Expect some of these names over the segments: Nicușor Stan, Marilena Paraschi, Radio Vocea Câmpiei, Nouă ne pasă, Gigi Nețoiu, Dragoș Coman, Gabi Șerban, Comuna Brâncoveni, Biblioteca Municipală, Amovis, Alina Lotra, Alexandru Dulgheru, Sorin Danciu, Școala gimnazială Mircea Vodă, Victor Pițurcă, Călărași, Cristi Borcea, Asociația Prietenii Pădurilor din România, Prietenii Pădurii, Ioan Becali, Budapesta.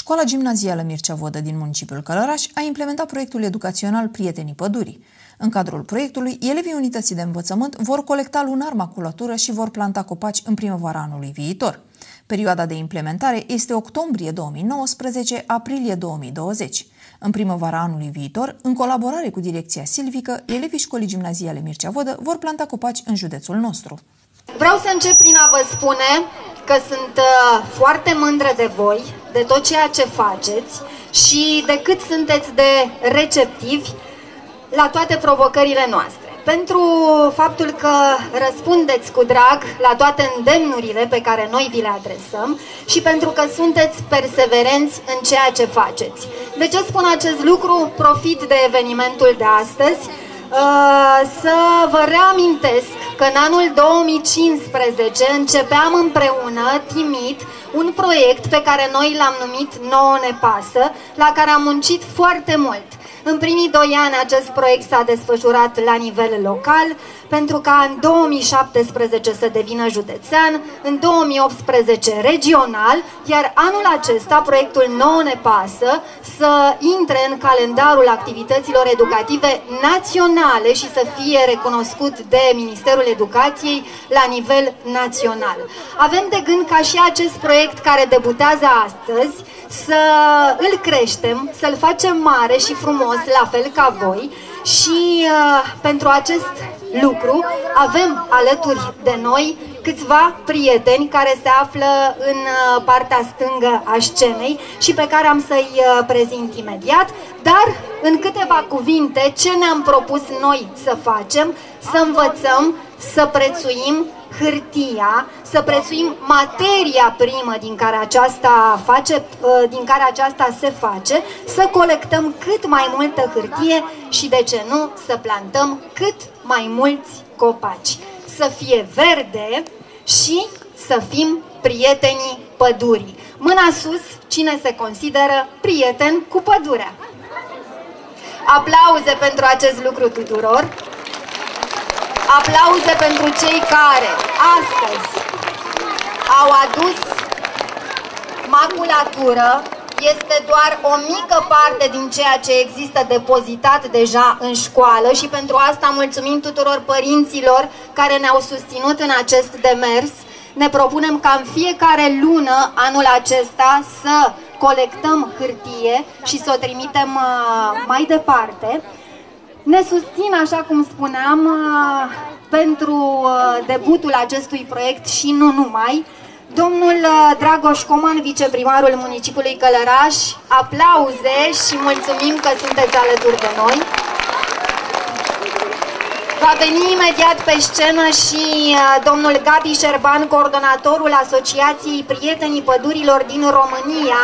Școala gimnazială Mircea Vodă din municipiul Călărași a implementat proiectul educațional Prietenii Pădurii. În cadrul proiectului, elevii unității de învățământ vor colecta lunar maculatură și vor planta copaci în primăvara anului viitor. Perioada de implementare este octombrie 2019-aprilie 2020. În primăvara anului viitor, în colaborare cu direcția silvică, elevii Școlii Gimnaziale Mircea Vodă vor planta copaci în județul nostru. Vreau să încep prin a vă spune că sunt foarte mândră de voi, de tot ceea ce faceți și de cât sunteți de receptivi la toate provocările noastre. Pentru faptul că răspundeți cu drag la toate îndemnurile pe care noi vi le adresăm și pentru că sunteți perseverenți în ceea ce faceți. De ce spun acest lucru? Profit de evenimentul de astăzi să vă reamintesc că în anul 2015 începeam împreună, timid, un proiect pe care noi l-am numit Nouă ne pasă, la care am muncit foarte mult. În primii 2 ani acest proiect s-a desfășurat la nivel local, pentru ca în 2017 să devină județean, în 2018 regional, iar anul acesta proiectul Nouă ne pasă să intre în calendarul activităților educative naționale și să fie recunoscut de Ministerul Educației la nivel național. Avem de gând ca și acest proiect care debutează astăzi să îl creștem, să-l facem mare și frumos, la fel ca voi, și pentru acest lucru avem alături de noi câțiva prieteni care se află în partea stângă a scenei și pe care am să-i prezint imediat, dar în câteva cuvinte ce ne-am propus noi să facem: să învățăm, să prețuim hârtia, să prețuim materia primă din care aceasta se face, să colectăm cât mai multă hârtie și, de ce nu, să plantăm cât mai mulți copaci. Să fie verde și să fim prietenii pădurii. Mâna sus, cine se consideră prieten cu pădurea. Aplauze pentru acest lucru tuturor. Aplauze pentru cei care astăzi au adus maculatură. Este doar o mică parte din ceea ce există depozitat deja în școală și pentru asta mulțumim tuturor părinților care ne-au susținut în acest demers. Ne propunem ca în fiecare lună anul acesta să colectăm hârtie și să o trimitem mai departe. Ne susțin, așa cum spuneam, pentru debutul acestui proiect și nu numai. Domnul Dragoș Coman, viceprimarul municipiului Călărași, aplauze și mulțumim că sunteți alături de noi. Va veni imediat pe scenă și domnul Gabi Șerban, coordonatorul Asociației Prietenii Pădurilor din România.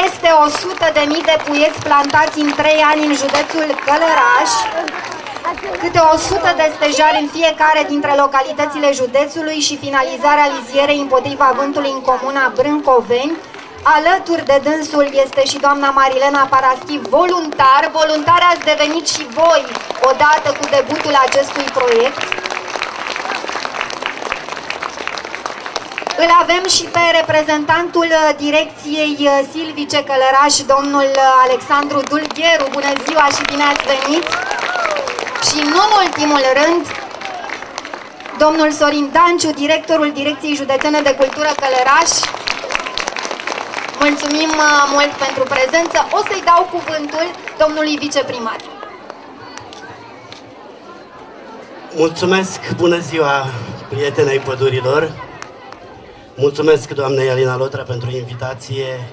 Peste 100.000 de puieți plantați în 3 ani în județul Călărași, câte 100 de stejari în fiecare dintre localitățile județului și finalizarea lizierei împotriva vântului în comuna Brâncoveni. Alături de dânsul este și doamna Marilena Paraschi, voluntar. Voluntari ați devenit și voi odată cu debutul acestui proiect. Îl avem și pe reprezentantul direcției silvice Călărași, domnul Alexandru Dulgheru. Bună ziua și bine ați venit! Și nu în ultimul rând, domnul Sorin Danciu, directorul Direcției Județene de Cultură Călărași. Mulțumim mult pentru prezență. O să-i dau cuvântul domnului viceprimar. Mulțumesc! Bună ziua, prietenei pădurilor! Mulțumesc doamnei Alina Lotra pentru invitație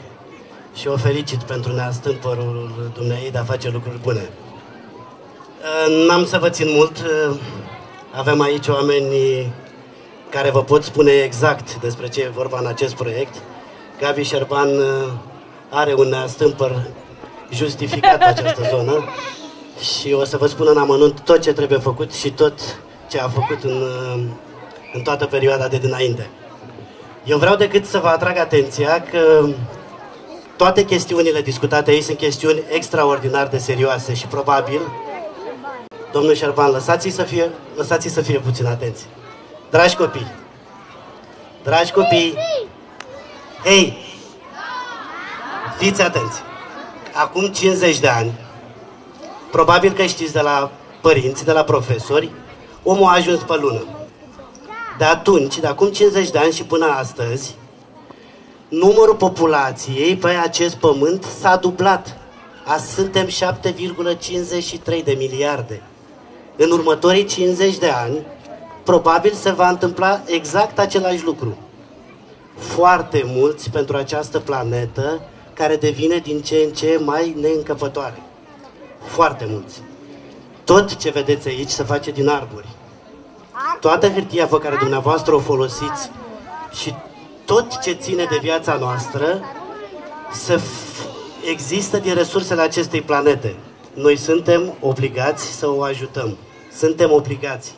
și o felicit pentru neastâmpărul dumneei de a face lucruri bune. N-am să vă țin mult, avem aici oameni care vă pot spune exact despre ce e vorba în acest proiect. Gabi Șerban are un neastâmpăr justificat pe această zonă și o să vă spun în amănunt tot ce trebuie făcut și tot ce a făcut în toată perioada de dinainte. Eu vreau decât să vă atrag atenția că toate chestiunile discutate aici sunt chestiuni extraordinar de serioase și probabil, domnul Șerban, lăsați-i să fie puțin atenți. Dragi copii, hei, Fiți atenți. Acum 50 de ani, probabil că știți de la părinți, de la profesori, omul a ajuns pe lună. De atunci, de acum 50 de ani și până astăzi, numărul populației pe acest pământ s-a dublat. Azi suntem 7,53 de miliarde. În următorii 50 de ani, probabil se va întâmpla exact același lucru. Foarte mulți pentru această planetă care devine din ce în ce mai neîncăpătoare. Foarte mulți. Tot ce vedeți aici se face din arbori. Toată hârtia pe care dumneavoastră o folosiți și tot ce ține de viața noastră există din resursele acestei planete. Noi suntem obligați să o ajutăm. Suntem obligați.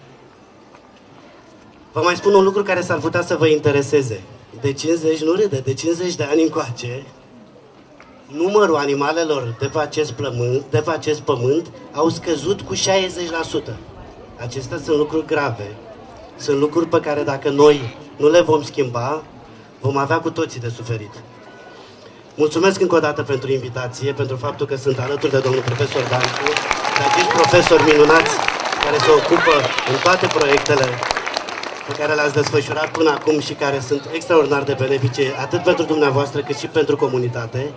Vă mai spun un lucru care s-ar putea să vă intereseze. De 50 de ani încoace, numărul animalelor de pe acest pământ, au scăzut cu 60%. Acestea sunt lucruri grave. Sunt lucruri pe care dacă noi nu le vom schimba, vom avea cu toții de suferit. Mulțumesc încă o dată pentru invitație, pentru faptul că sunt alături de domnul profesor Danciu, de acești profesori minunați care se ocupă în toate proiectele pe care le-ați desfășurat până acum și care sunt extraordinar de benefice atât pentru dumneavoastră cât și pentru comunitate.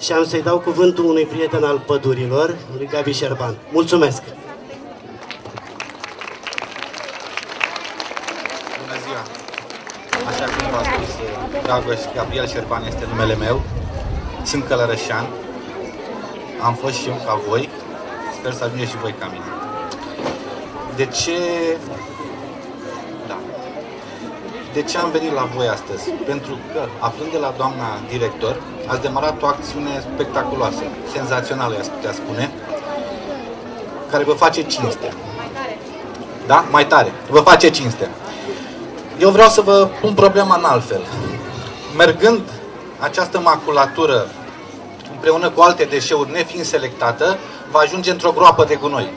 Și am să-i dau cuvântul unui prieten al pădurilor, lui Gabi Șerban. Mulțumesc! Bună ziua! Așa cum v-a spus Dragoș, Gabriel Șerban este numele meu. Sunt călărășean. Am fost și eu ca voi. Sper să ajungeți și voi ca mine. De ce... De ce am venit la voi astăzi? Pentru că, aflând de la doamna director, ați demarat o acțiune spectaculoasă, senzațională, i-aș putea spune, care vă face cinste. Da? Mai tare. Vă face cinste. Eu vreau să vă pun problema în altfel. Mergând această maculatură împreună cu alte deșeuri nefiind selectată, va ajunge într-o groapă de gunoi.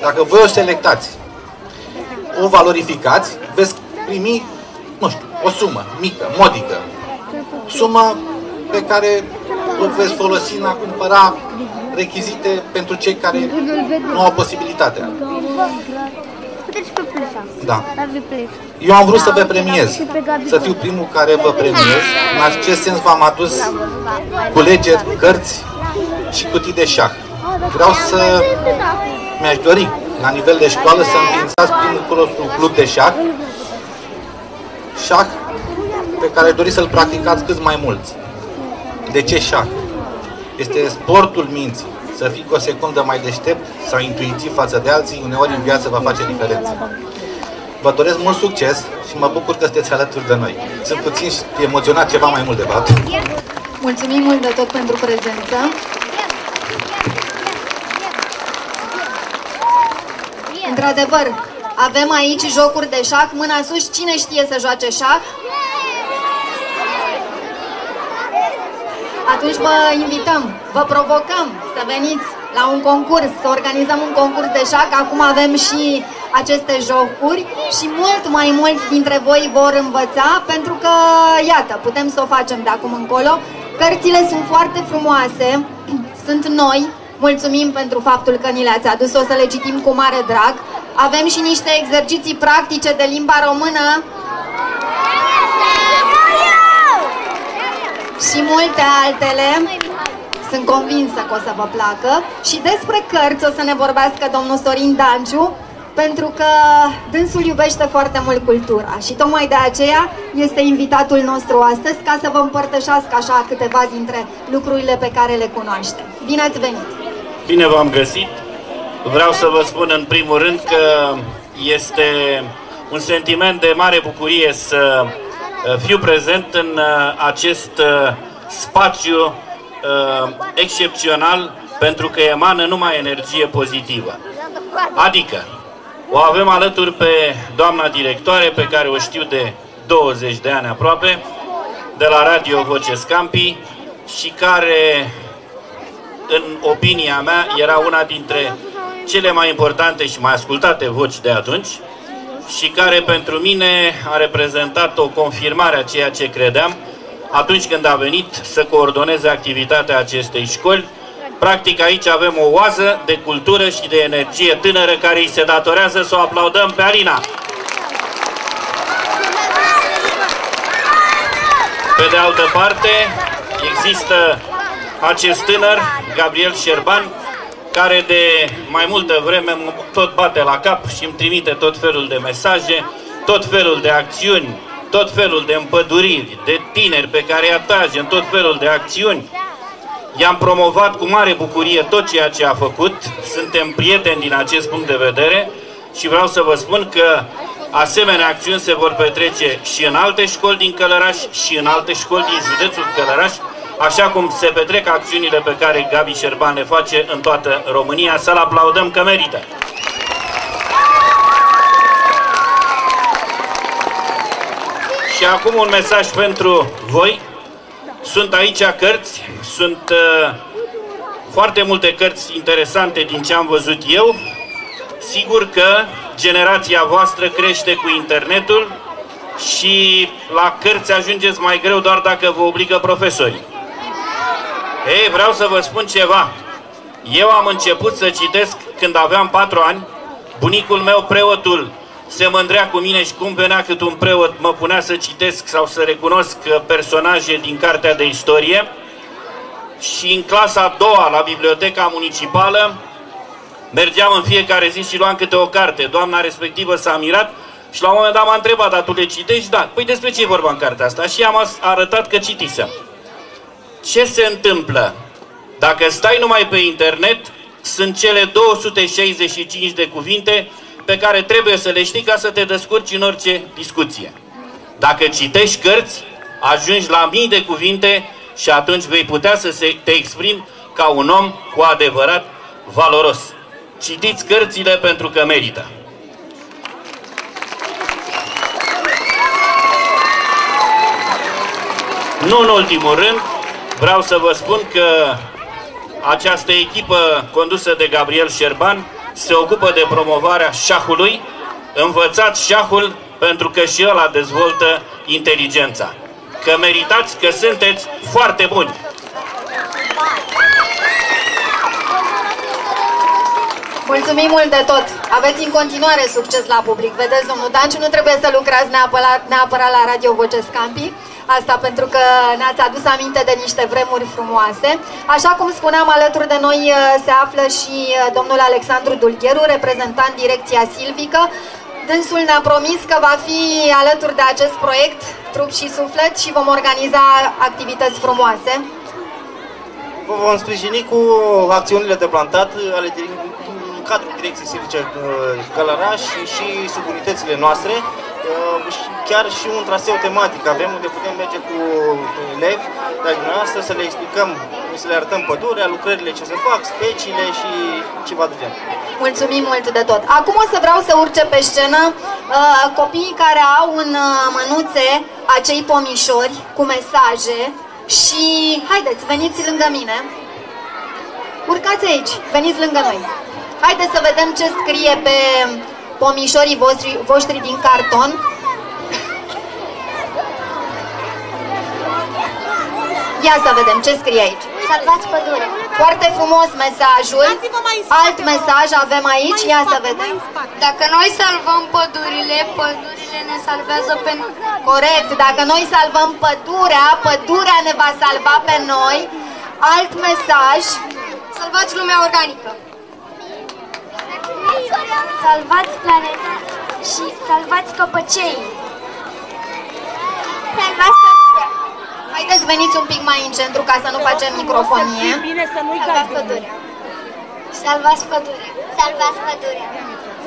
Dacă voi o selectați, o valorificați, veți primi, nu știu, o sumă mică, modică. Sumă pe care o veți folosi în a cumpăra rechizite pentru cei care nu au posibilitatea. Da. Eu am vrut să vă premiez, să fiu primul care vă premiez. În acest sens v-am adus culegeri, cărți și cutii de șah. Vreau să... mi-aș dori, la nivel de școală, să înființați primul club de șah, șah pe care doriți să-l practicați cât mai mulți. De ce șah? Este sportul minții. Să fii cu o secundă mai deștept sau intuitiv față de alții, uneori în viață va face diferență. Vă doresc mult succes și mă bucur că sunteți alături de noi. Sunt puțin emoționat, ceva mai mult de fapt. Mulțumim mult de tot pentru prezență. Într-adevăr, avem aici jocuri de șah, mâna sus, cine știe să joace șah? Atunci vă invităm, vă provocăm să veniți la un concurs, să organizăm un concurs de șah. Acum avem și aceste jocuri și mult mai mulți dintre voi vor învăța, pentru că, iată, putem să o facem de acum încolo. Cărțile sunt foarte frumoase, sunt noi. Mulțumim pentru faptul că ni le-ați adus, o să le citim cu mare drag. Avem și niște exerciții practice de limba română și multe altele. Sunt convinsă că o să vă placă. Și despre cărți o să ne vorbească domnul Sorin Danciu, pentru că dânsul iubește foarte mult cultura și tocmai de aceea este invitatul nostru astăzi, ca să vă împărtășească așa câteva dintre lucrurile pe care le cunoaște. Bine ați venit! Bine v-am găsit! Vreau să vă spun în primul rând că este un sentiment de mare bucurie să fiu prezent în acest spațiu excepțional, pentru că emană numai energie pozitivă. Adică, o avem alături pe doamna directoare, pe care o știu de 20 de ani aproape, de la Radio Vocea Câmpiei, și care, în opinia mea, era una dintre cele mai importante și mai ascultate voci de atunci, și care pentru mine a reprezentat o confirmare a ceea ce credeam, atunci când a venit să coordoneze activitatea acestei școli. Practic aici avem o oază de cultură și de energie tânără care îi se datorează, să o aplaudăm pe Alina. Pe de altă parte, există acest tânăr, Gabi Șerban, care de mai multă vreme tot bate la cap și îmi trimite tot felul de mesaje, tot felul de acțiuni, tot felul de împăduriri, de tineri pe care îi atrage în tot felul de acțiuni. I-am promovat cu mare bucurie tot ceea ce a făcut, suntem prieteni din acest punct de vedere și vreau să vă spun că asemenea acțiuni se vor petrece și în alte școli din Călărași și în alte școli din județul Călărași, așa cum se petrec acțiunile pe care Gabi Șerban le face în toată România. Să-l aplaudăm că merită! Și acum un mesaj pentru voi. Sunt aici cărți, sunt foarte multe cărți interesante din ce am văzut eu. Sigur că generația voastră crește cu internetul și la cărți ajungeți mai greu doar dacă vă obligă profesorii. Ei, vreau să vă spun ceva. Eu am început să citesc când aveam 4 ani. Bunicul meu, preotul, se mândrea cu mine și cum venea cât un preot mă punea să citesc sau să recunosc personaje din cartea de istorie. Și în clasa a 2-a, la Biblioteca Municipală, mergeam în fiecare zi și luam câte o carte. Doamna respectivă s-a mirat și la un moment dat m-a întrebat: dar tu le citești? Da. Păi despre ce e vorba în cartea asta? Și am arătat că citisem. Ce se întâmplă? Dacă stai numai pe internet, sunt cele 265 de cuvinte pe care trebuie să le știi ca să te descurci în orice discuție. Dacă citești cărți, ajungi la mii de cuvinte și atunci vei putea să te exprimi ca un om cu adevărat valoros. Citiți cărțile pentru că merită. Nu în ultimul rând, vreau să vă spun că această echipă condusă de Gabriel Șerban se ocupă de promovarea șahului. Învățați șahul, pentru că și ăla dezvoltă inteligența. Că meritați, că sunteți foarte buni! Mulțumim mult de tot! Aveți în continuare succes la public. Vedeți, domnul Danciu, nu trebuie să lucrați neapărat la Radio Vocea Câmpiei. Asta pentru că ne-ați adus aminte de niște vremuri frumoase. Așa cum spuneam, alături de noi se află și domnul Alexandru Dulgheru, reprezentant Direcția Silvică. Dânsul ne-a promis că va fi alături de acest proiect, trup și suflet, și vom organiza activități frumoase. Vă vom sprijini cu acțiunile de plantat ale în cadrul Direcției Silvice Călărași și subunitățile noastre. Chiar și un traseu tematic avem, unde putem merge cu elevi, dar dumneavoastră să le explicăm, să le arătăm pădurea, lucrările ce se fac, speciile și ceva de genul. Mulțumim mult de tot! Acum o să vreau să urce pe scenă copiii care au în mânuțe acei pomișori cu mesaje și haideți, veniți lângă mine, urcați aici, veniți lângă noi. Haideți să vedem ce scrie pe pomișorii voștri din carton. Ia să vedem ce scrie aici. Salvați pădure. Foarte frumos mesajul. Alt mesaj avem aici. Ia să vedem. Dacă noi salvăm pădurile, pădurile ne salvează pe noi. Corect. Dacă noi salvăm pădurea, pădurea ne va salva pe noi. Alt mesaj. Salvați lumea organică. Salvați planeta și salvați copăceii. Salvați pădurea. Haideți, veniți un pic mai în centru ca să nu facem microfonie. Salvați pădurea. Salvați pădurea. Salvați pădurea.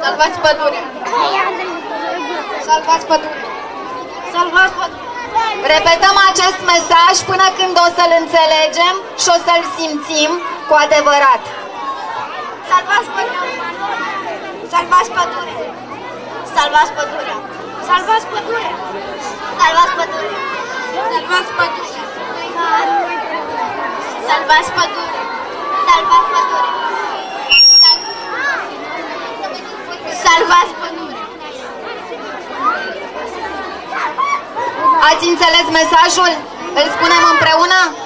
Salvați pădurea. Salvați pădurea. Salvați pădurea. Repetăm acest mesaj până când o să-l înțelegem și o să-l simțim cu adevărat. Salvați pădurea. Salvați pădurea! Salvați pădurea! Salvați pădurea! Salvați pădurea! Salvați pădurea! Salvați pădurea! Salvați pădurea! Salvați pădurea! Ați înțeles mesajul? Îl spunem împreună?